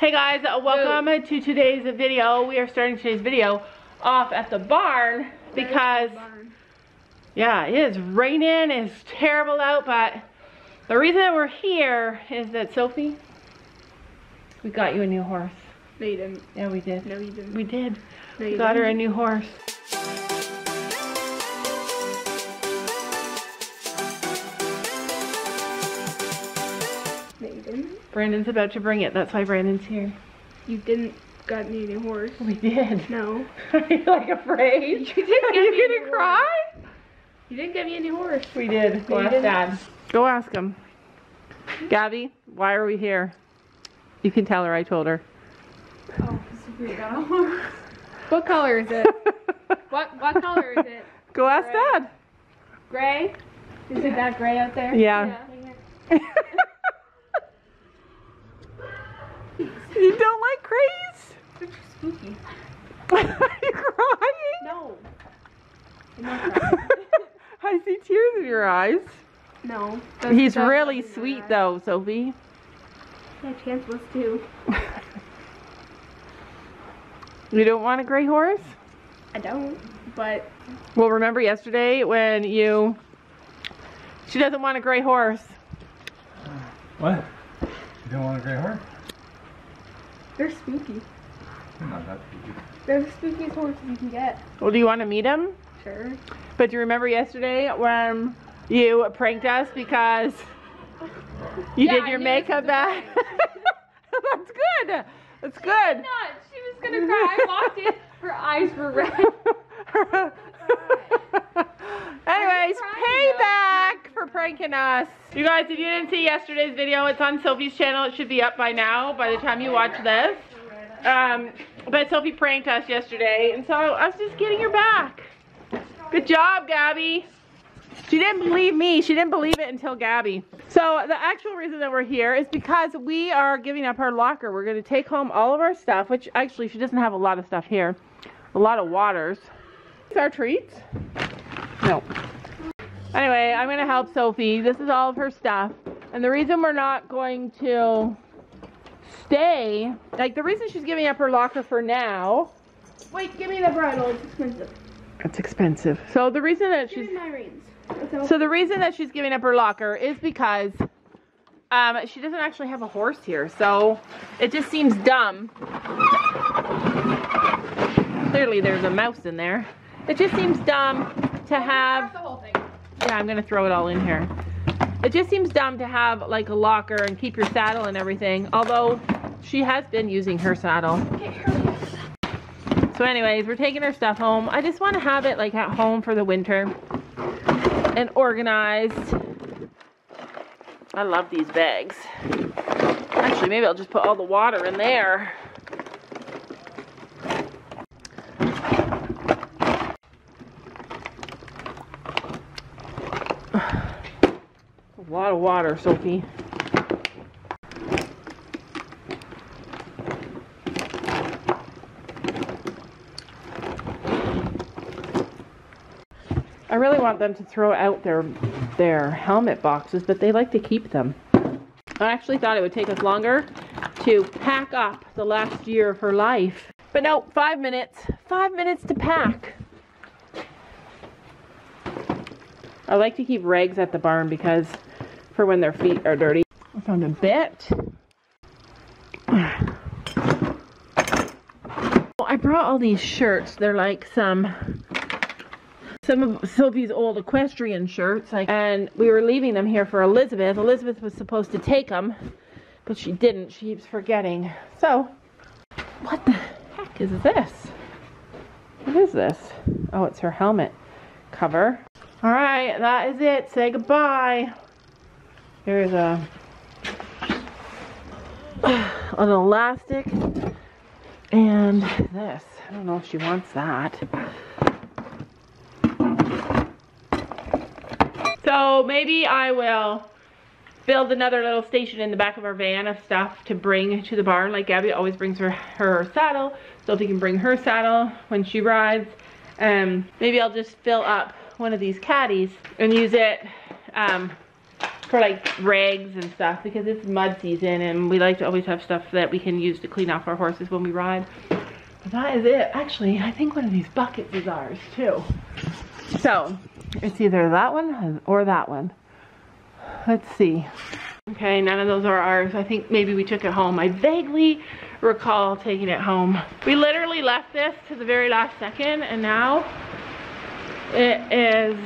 Hey guys, welcome to today's video. We are starting today's video off at the barn because, yeah, it is raining, it's terrible out, but the reason that we're here is that Sophie, we got you a new horse. No, you didn't. Yeah, we did. No, you didn't. We did. No, you got her a new horse. Brandon's about to bring it. That's why Brandon's here. You didn't got me a new horse. We did. No. Are you like afraid? You didn't. Are you gonna cry? You didn't get me a new horse. We did. Go ask Dad. Go ask him. Gabby, why are we here? You can tell her. I told her. Oh, because we got a horse. What color is it? What color is it? Go ask Dad. Gray. Is it that gray out there? Yeah. You don't like craze? They're too spooky. Are you crying? No. I'm not crying. I see tears in your eyes. No. He's really sweet though, Sophie. Yeah, Chance was too. You don't want a gray horse? I don't, but... Well, remember yesterday when you... She doesn't want a gray horse. What? You don't want a gray horse? They're spooky. They're not that spooky. They're the spookiest horses you can get. Well, do you want to meet them? Sure. But do you remember yesterday when you pranked us because you did your makeup back? That's good. That's good. I did not. She was going to cry. I walked in. Her eyes were red. Anyways, payback for pranking us. You guys, if you didn't see yesterday's video, it's on Sophie's channel. It should be up by now, by the time you watch this. But Sophie pranked us yesterday, and so I was just getting her back. Good job, Gabby. She didn't believe me. She didn't believe it until Gabby. So the actual reason that we're here is because we are giving up our locker. We're going to take home all of our stuff, which actually she doesn't have a lot of stuff here. A lot of waters. Our treats? No. Anyway, I'm gonna help Sophie. This is all of her stuff. And the reason we're not going to stay, like the reason she's giving up her locker for now. Wait, give me the bridle, it's expensive. It's expensive. So the reason that she's... Give me my reins. So the reason that she's giving up her locker is because she doesn't actually have a horse here. So it just seems dumb. Clearly there's a mouse in there. It just seems dumb to have... Yeah, I'm gonna throw it all in here. It just seems dumb to have like a locker and keep your saddle and everything, although she has been using her saddle. So anyways, we're taking her stuff home. I just want to have it like at home for the winter and organized. I love these bags. Actually, maybe I'll just put all the water in there. A lot of water, Sophie. I really want them to throw out their helmet boxes, but they like to keep them. I actually thought it would take us longer to pack up the last year of her life. But no, 5 minutes. 5 minutes to pack. I like to keep rags at the barn because for when their feet are dirty. I found a bit. I brought all these shirts. They're like some of Sophie's old equestrian shirts. And we were leaving them here for Elizabeth. Elizabeth was supposed to take them, but she didn't. She keeps forgetting. So, what the heck is this? What is this? Oh, it's her helmet cover. All right, that is it. Say goodbye. Here's an elastic and this. I don't know if she wants that. So maybe I will build another little station in the back of our van of stuff to bring to the barn. Like Gabby always brings her saddle. Sophie can bring her saddle when she rides. Maybe I'll just fill up one of these caddies and use it for like rags and stuff, because it's mud season and we like to always have stuff that we can use to clean off our horses when we ride. But that is it. Actually, I think one of these buckets is ours too. So it's either that one or that one. Let's see. Okay, none of those are ours. I think maybe we took it home. I vaguely recall taking it home. We literally left this to the very last second, and now it is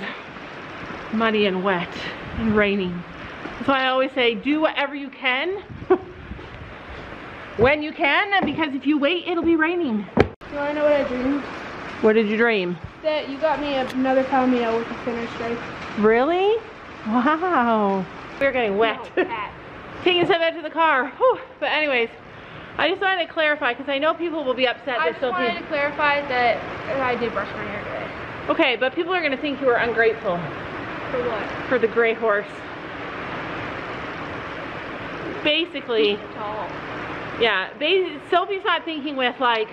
muddy and wet and raining. That's why I always say, do whatever you can when you can, because if you wait, it'll be raining. Do you want to know what I dreamed? What did you dream? That you got me another Palomino with a center stripe. Really? Wow. We're getting wet. Taking stuff out to the car. Whew. But anyways, I just wanted to clarify, because I know people will be upset. I just wanted to clarify that I did brush my hair today. Okay, but people are going to think you were ungrateful. For what? For the gray horse. Basically. Tall. Yeah. Sophie's not thinking with like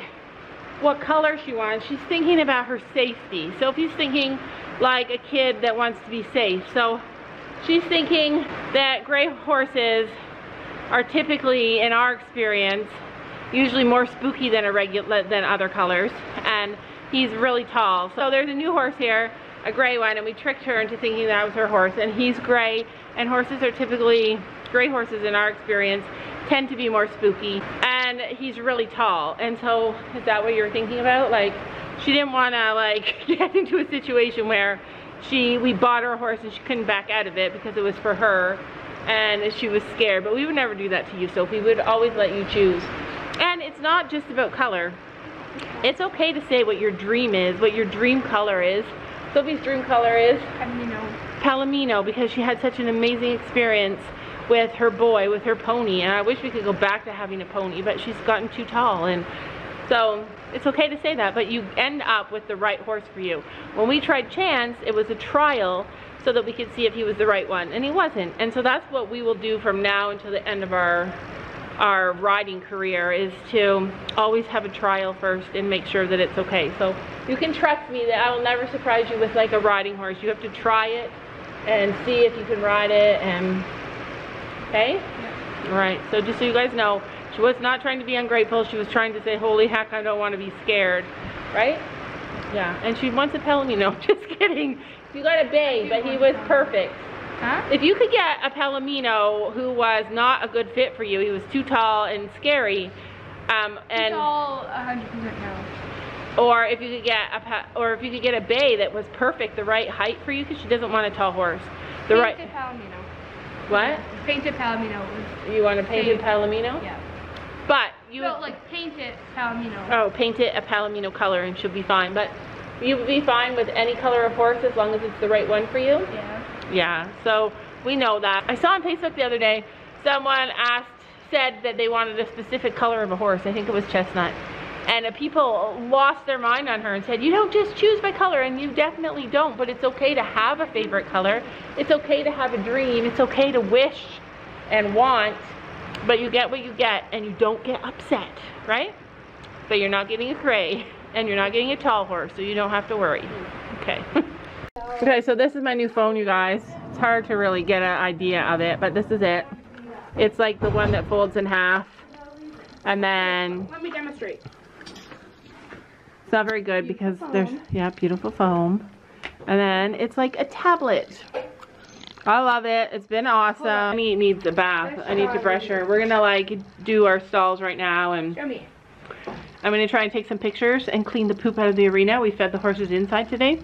what color she wants. She's thinking about her safety. Sophie's thinking like a kid that wants to be safe. So she's thinking that gray horses are typically, in our experience, usually more spooky than other colors, and he's really tall. So there's a new horse here, a gray one, and we tricked her into thinking that was her horse, and he's gray, and gray horses in our experience tend to be more spooky, and he's really tall. And so is that what you're thinking about? Like, she didn't want to like get into a situation where we bought her a horse and she couldn't back out of it because it was for her and she was scared. But we would never do that to you, Sophie. We would always let you choose. And it's not just about color. It's okay to say what your dream is, what your dream color is. Sophie's dream color is? Palomino. Palomino, because she had such an amazing experience with her boy, with her pony. And I wish we could go back to having a pony, but she's gotten too tall. And so it's okay to say that, but you end up with the right horse for you. When we tried Chance, it was a trial so that we could see if he was the right one, and he wasn't. And so that's what we will do from now until the end of our riding career, is to always have a trial first and make sure that it's okay. So you can trust me that I will never surprise you with like a riding horse. You have to try it and see if you can ride it, and okay? All right, so just so you guys know, she was not trying to be ungrateful. She was trying to say, holy heck, I don't want to be scared. Right? Yeah. And she wants a Palomino. Just kidding. You got a bay, but he was perfect. Huh? If you could get a Palomino who was not a good fit for you, he was too tall and scary. Too tall, 100% no. Or if you could get a bay that was perfect, the right height for you, because she doesn't want a tall horse. The right Palomino. What? Yeah, painted Palomino. You want a painted Palomino? Yeah. But you would like paint it Palomino. Oh, paint it a Palomino color and she'll be fine. But you would be fine with any color of horse as long as it's the right one for you? Yeah. Yeah, so we know that. I saw on Facebook the other day, someone said that they wanted a specific color of a horse. I think it was chestnut. And people lost their mind on her and said, you don't just choose by color, and you definitely don't, but it's okay to have a favorite color. It's okay to have a dream. It's okay to wish and want. But you get what you get, and you don't get upset, right? But you're not getting a gray, and you're not getting a tall horse, so you don't have to worry. Okay. Okay, so this is my new phone, you guys. It's hard to really get an idea of it, but this is it. It's like the one that folds in half, and then... Let me demonstrate. It's not very good because there's... Yeah, beautiful foam. And then it's like a tablet. I love it. It's been awesome. I mean, it needs a bath. I need to brush her. We're gonna like do our stalls right now, and I'm gonna try and take some pictures and clean the poop out of the arena. We fed the horses inside today.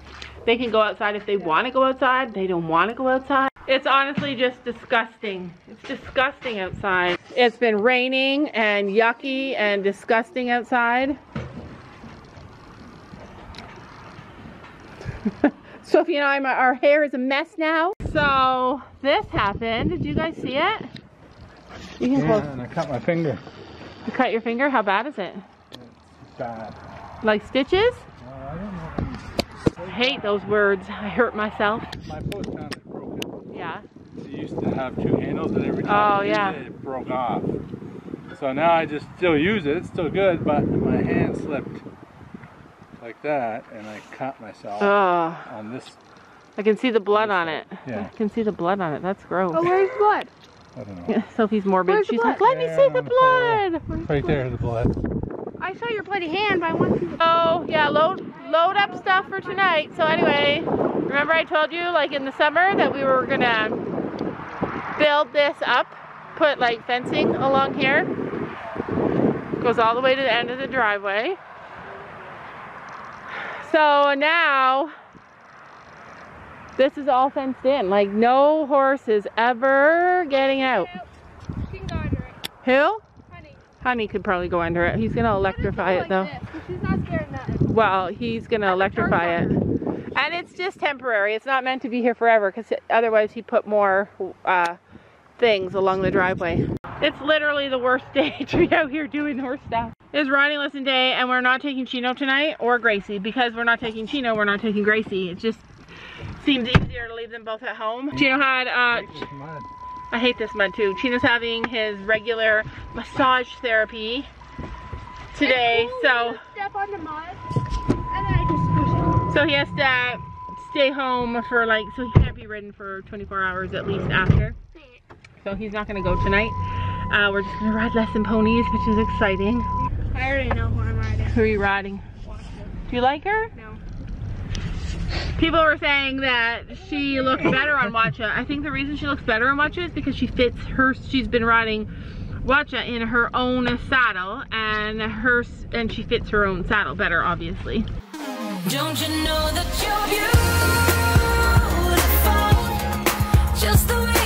They can go outside if they want to go outside. They don't want to go outside. It's honestly just disgusting. It's disgusting outside. It's been raining and yucky and disgusting outside. Sophie and I, our hair is a mess now. So this happened. Did you guys see it? You can hold. And I cut my finger. You cut your finger? How bad is it? It's bad. Like stitches? I don't know. I hate those words. I hurt myself. My post hound is broken. Yeah. It used to have two handles, and every time it broke off. So now I just still use it. It's still good, but my hand slipped like that, and I cut myself on this I can see the blood on it. Yeah. I can see the blood on it. That's gross. Oh, where's blood? I don't know. Sophie's morbid. She's like, let me see the blood. Right there, the blood. I saw your bloody hand, but I want to see the blood. Oh, yeah, load up stuff for tonight. So anyway, remember I told you, like in the summer, that we were going to build this up, put like fencing along here. Goes all the way to the end of the driveway. So now, this is all fenced in. Like, no horse is ever getting out. She can go under it. Who? Honey. Honey could probably go under it. He's going to electrify it, though. She's not scared of nothing. Well, he's going to electrify it. And it's just temporary. It's not meant to be here forever, because otherwise he put more things along the driveway. It's literally the worst day to be out here doing horse stuff. It's riding lesson day, and we're not taking Chino tonight, or Gracie. Because we're not taking Chino, we're not taking Gracie. It's just... seems easier to leave them both at home. Chino had, I hate this mud too. Chino's having his regular massage therapy today, so. Step on the mud, and I just push it. So he has to stay home for like, so he can't be ridden for 24 hours at least after. So he's not gonna go tonight. We're just gonna ride lesson ponies, which is exciting. I already know who I'm riding. Who are you riding? Watcha. Do you like her? No. People were saying that she looked better on Watcha. I think the reason she looks better on Watcha is because she fits her, she's been riding Watcha in her own saddle, and she fits her own saddle better, obviously. Don't you know that you're beautiful? Just the way